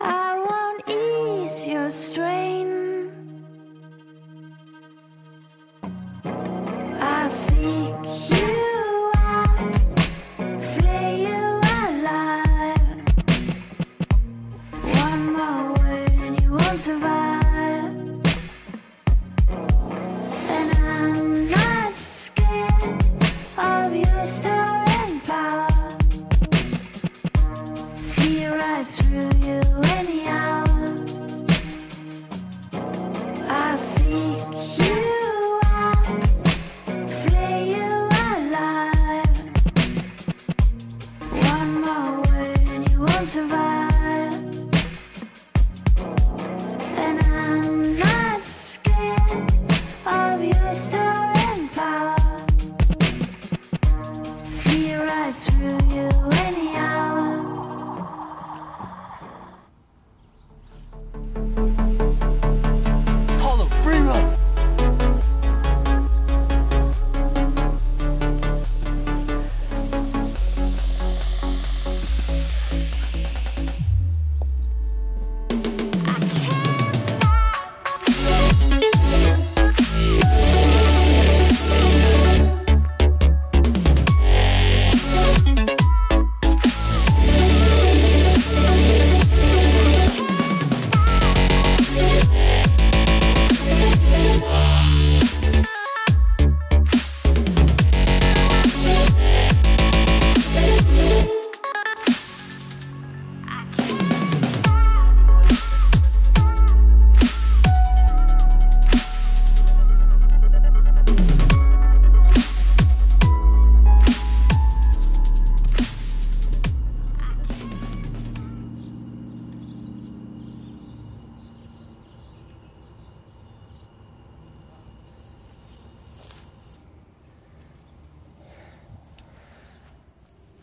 I won't ease your strain. I seek you.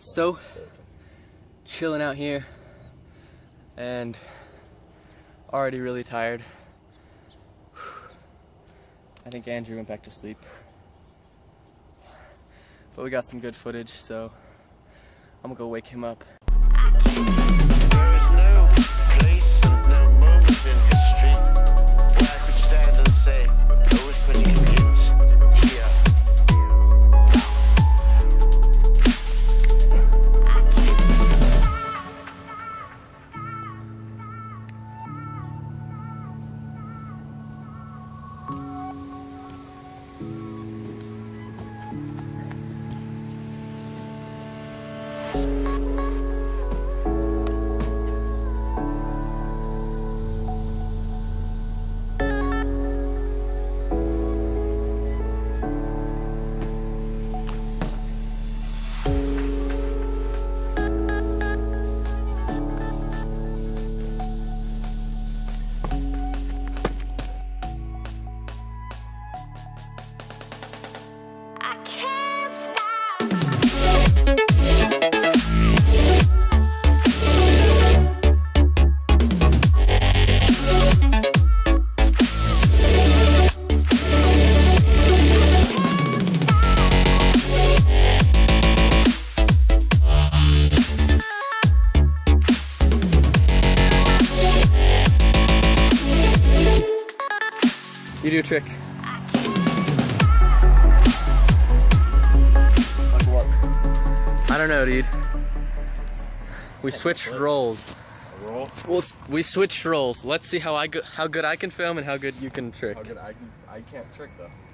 So, chilling out here and already really tired. I think Andrew went back to sleep. But we got some good footage, so I'm gonna go wake him up. You do a trick. Like what? I don't know, dude. We switched roles. A roll? Well, we switched roles. Let's see how good I can film and how good you can trick. How good I can't trick though.